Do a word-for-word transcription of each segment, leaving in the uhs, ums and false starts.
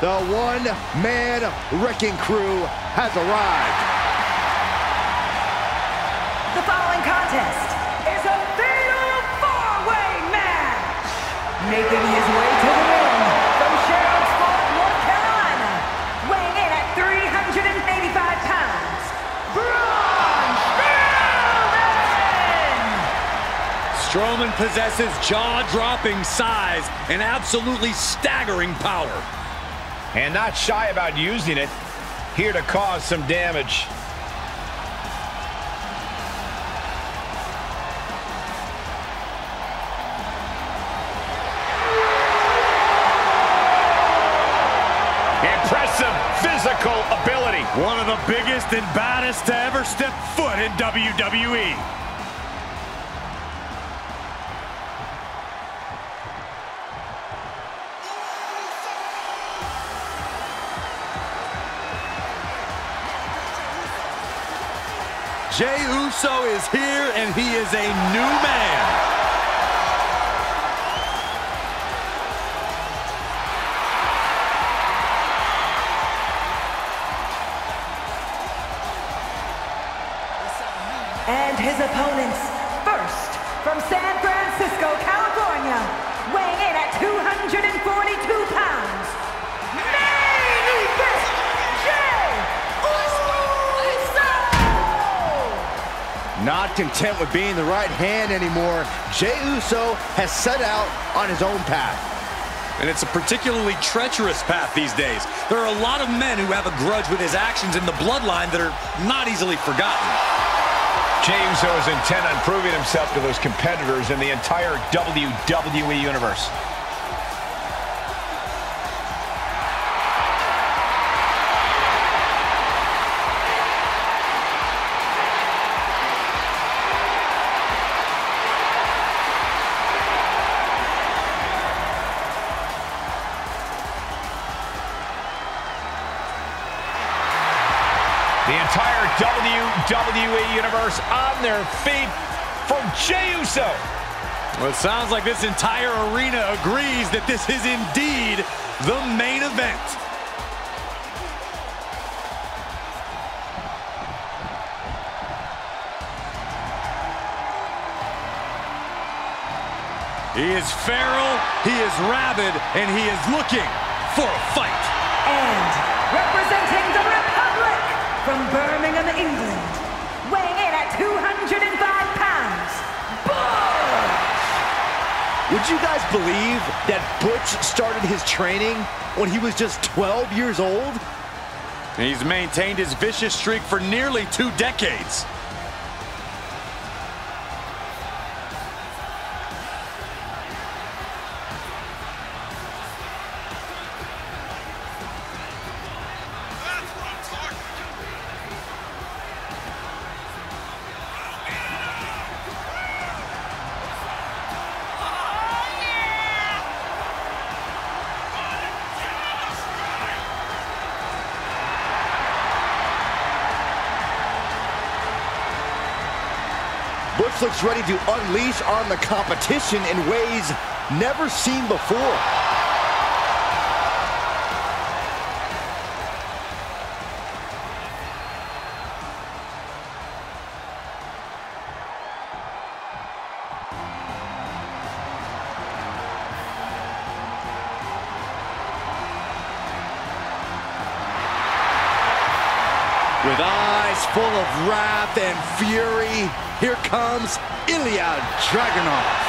The one-man wrecking crew has arrived. The following contest is a fatal four-way match. Making his way to the ring from Charlottesville, North Carolina, weighing in at three hundred eighty-five pounds, Braun Strowman! Strowman possesses jaw-dropping size and absolutely staggering power. And not shy about using it, here to cause some damage. Impressive physical ability. One of the biggest and baddest to ever step foot in W W E. Jey Uso is here, and he is a new man. And his opponents, first, from San Francisco, California, weighing in at two hundred forty-two pounds, main event, Jey Uso. Not content with being the right hand anymore, Jey Uso has set out on his own path. And it's a particularly treacherous path these days. There are a lot of men who have a grudge with his actions in the bloodline that are not easily forgotten. Jey Uso is intent on proving himself to those competitors in the entire W W E universe. The entire W W E universe on their feet for Jey Uso. Well, it sounds like this entire arena agrees that this is indeed the main event. He is feral, he is rabid, and he is looking for a fight. And representing the Republic, from Birmingham, England, weighing in at two hundred five pounds, Butch! Would you guys believe that Butch started his training when he was just twelve years old? And he's maintained his vicious streak for nearly two decades. Butch looks ready to unleash on the competition in ways never seen before. With eyes full of wrath and fury, here comes Ilja Dragunov.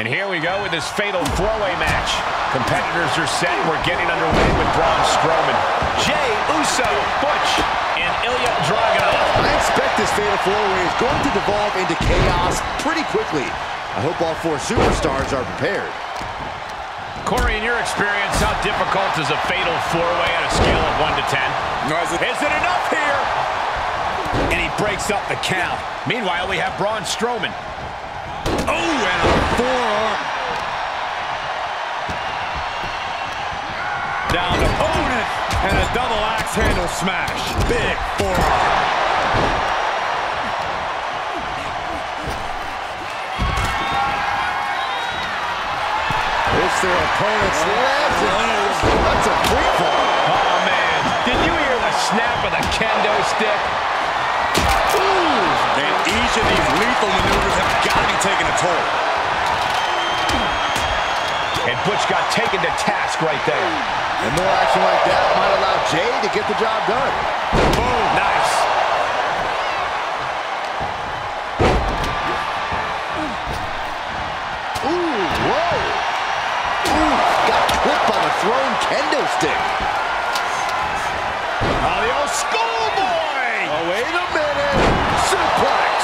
And here we go with this fatal throwaway match. Competitors are set. We're getting underway with Braun Strowman, Jey Uso, Butch, and Ilja Dragunov. I expect this fatal throwaway is going to devolve into chaos pretty quickly. I hope all four superstars are prepared. Corey, in your experience, how difficult is a fatal four-way on a scale of one to ten? No, is, it is it enough here? And he breaks up the count. Meanwhile, we have Braun Strowman. Oh, and a forearm. Down to Owen, and a double axe handle smash. Big forearm. Their opponent's left and loose. That's a free fall. Oh, man. Did you hear the snap of the kendo stick? Ooh. And each of these lethal maneuvers have got to be taking a toll. And Butch got taken to task right there. And more action like that might allow Jey to get the job done. Boom. Nice. Ooh, whoa. Clip on a thrown kendo stick. Oh, the old schoolboy! Oh, wait a minute. Suplex.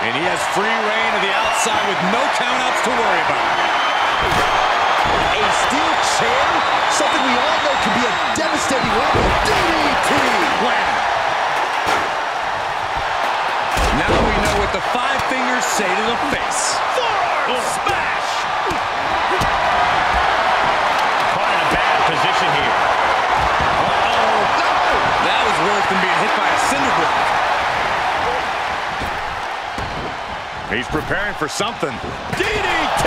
And he has free reign to the outside with no countouts to worry about. A steel chair? Something we all know can be a devastating weapon. D D T! Wow. Now we know what the five fingers say to the face. Forearm smash! Caught in a bad position here. Uh-oh. No! That was worse than being hit by a cinder block. He's preparing for something. D D T!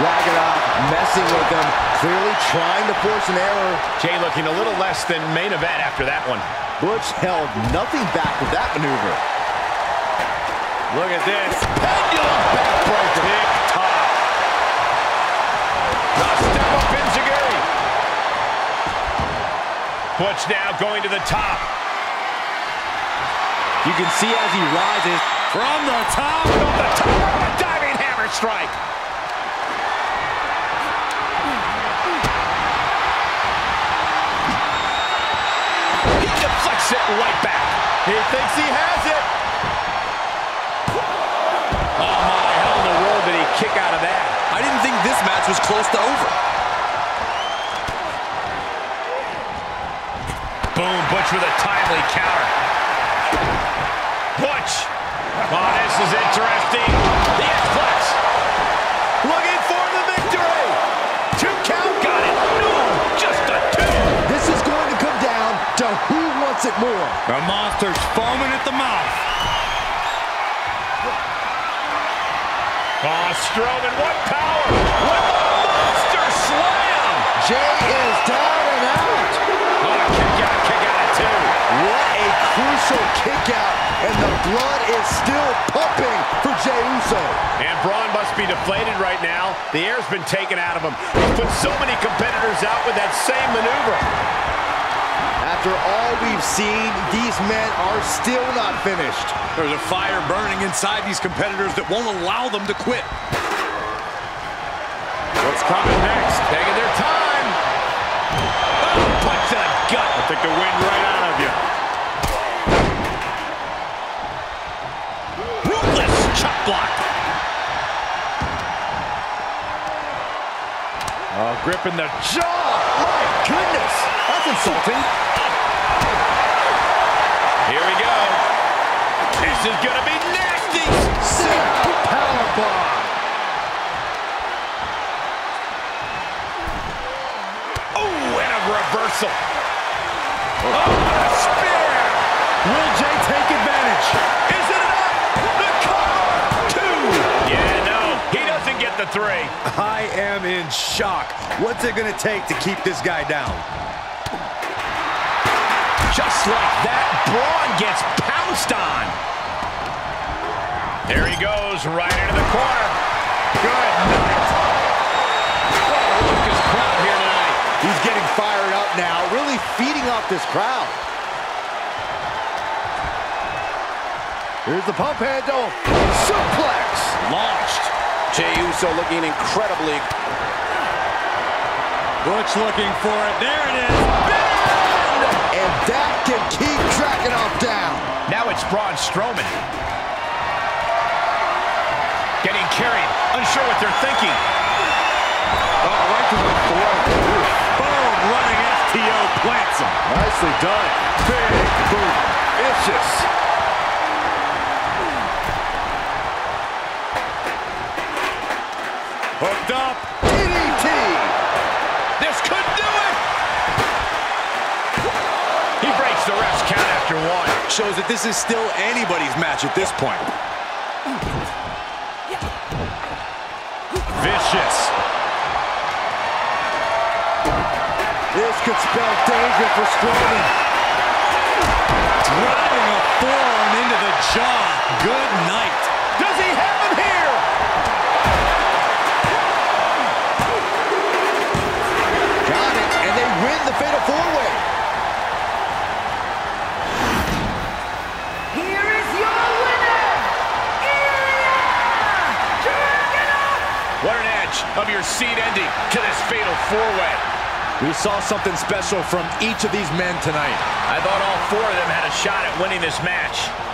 Dragunov messing with them, clearly trying to force an error. Jey looking a little less than main event after that one. Butch held nothing back with that maneuver. Look at this. Pendulum backbreaker. Big top. The step up Inzaghi. Butch now going to the top. You can see as he rises from the top to the top. A diving hammer strike. Deflects it right back. He thinks he has it. Oh, my, how in the world did he kick out of that? I didn't think this match was close to over. Boom, Butch with a timely counter. Butch. Oh, this is interesting. The suplex. Looking for the victory. Two count, got it. No, just a two. This is going to come down to who wants it more. The monster's foaming at the mouth. Oh, Strowman, what power! What a monster slam! Jey is down and out. Oh, a kick out, kick out at two. What a crucial kick out, and the blood is still pumping for Jey Uso. And Braun must be deflated right now. The air's been taken out of him. He's put so many competitors out with that same maneuver. After all we've seen, these men are still not finished. There's a fire burning inside these competitors that won't allow them to quit. What's coming next? Taking their time. Oh, punch to the gut. I think the wind right out of you. Ruthless chop block. Oh, gripping the jaw. My goodness. That's insulting. Here we go. This is going to be nasty. Super power bomb. Oh, and a reversal. Oh, a spear. Will Jey take advantage? Is it enough? The cover. Two. Yeah, no. He doesn't get the three. I am in shock. What's it going to take to keep this guy down? Just like that, Braun gets pounced on. There he goes, right into the corner. Good night. a raucous crowd here tonight. He's getting fired up now, really feeding off this crowd. Here's the pump handle. Suplex. Launched. Jey Uso looking incredibly. Butch looking for it. There it is. Bend! And that can keep Dragunov down. Now it's Braun Strowman. Getting carried. Unsure what they're thinking. Oh, right to the floor. Boom. Running F T O plants him. Nicely done. Big boot. Vicious. Hooked up. D D T. This could do it. He breaks the ref's count after one. Shows that this is still anybody's match at this point. Vicious. This could spell danger for Strowman. Driving a forearm into the jaw. Good night. Does he have it here? Win the fatal four-way. Here is your winner, Ilja Dragunov. What an edge of your seat ending to this fatal four-way. We saw something special from each of these men tonight. I thought all four of them had a shot at winning this match.